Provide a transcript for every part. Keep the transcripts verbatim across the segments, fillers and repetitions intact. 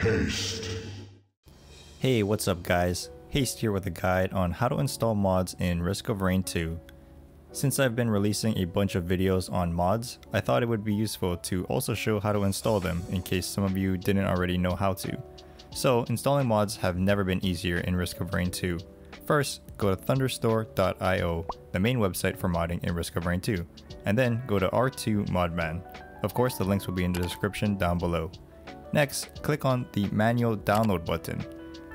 Haste. Hey, what's up guys? Haste here with a guide on how to install mods in Risk of Rain two. Since I've been releasing a bunch of videos on mods, I thought it would be useful to also show how to install them in case some of you didn't already know how to. So installing mods have never been easier in Risk of Rain two. First, go to thunder store dot i o, the main website for modding in Risk of Rain two, and then go to R two Modman. Of course, the links will be in the description down below. Next, click on the manual download button,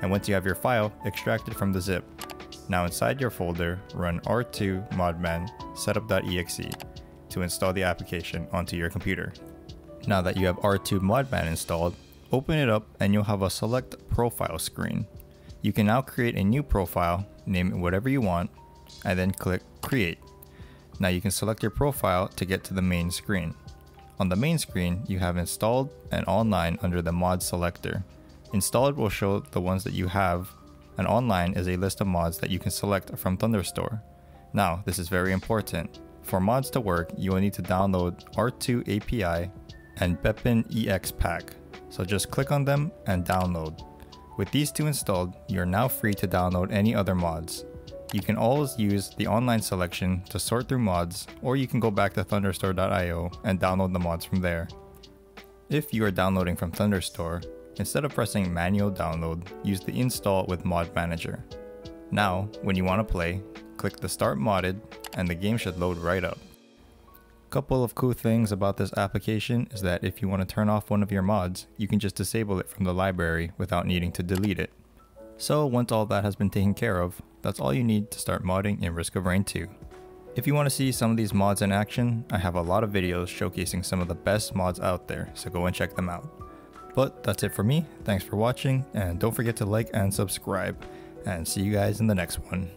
and once you have your file, extract it from the zip. Now inside your folder, run R two modman setup dot e x e to install the application onto your computer. Now that you have R two modman installed, open it up and you'll have a select profile screen. You can now create a new profile, name it whatever you want, and then click Create. Now you can select your profile to get to the main screen. On the main screen, you have installed and online under the mod selector. Installed will show the ones that you have, and online is a list of mods that you can select from ThunderStore. Now, this is very important. For mods to work, you will need to download R two A P I and BepInEx Pack. So just click on them and download. With these two installed, you are now free to download any other mods. You can always use the online selection to sort through mods, or you can go back to thunder store dot i o and download the mods from there. If you are downloading from ThunderStore, instead of pressing manual download, use the install with mod manager. Now, when you want to play, click the start modded and the game should load right up. Couple of cool things about this application is that if you want to turn off one of your mods, you can just disable it from the library without needing to delete it. So once all that has been taken care of, that's all you need to start modding in Risk of Rain two. If you want to see some of these mods in action, I have a lot of videos showcasing some of the best mods out there, so go and check them out. But that's it for me, thanks for watching, and don't forget to like and subscribe, and see you guys in the next one.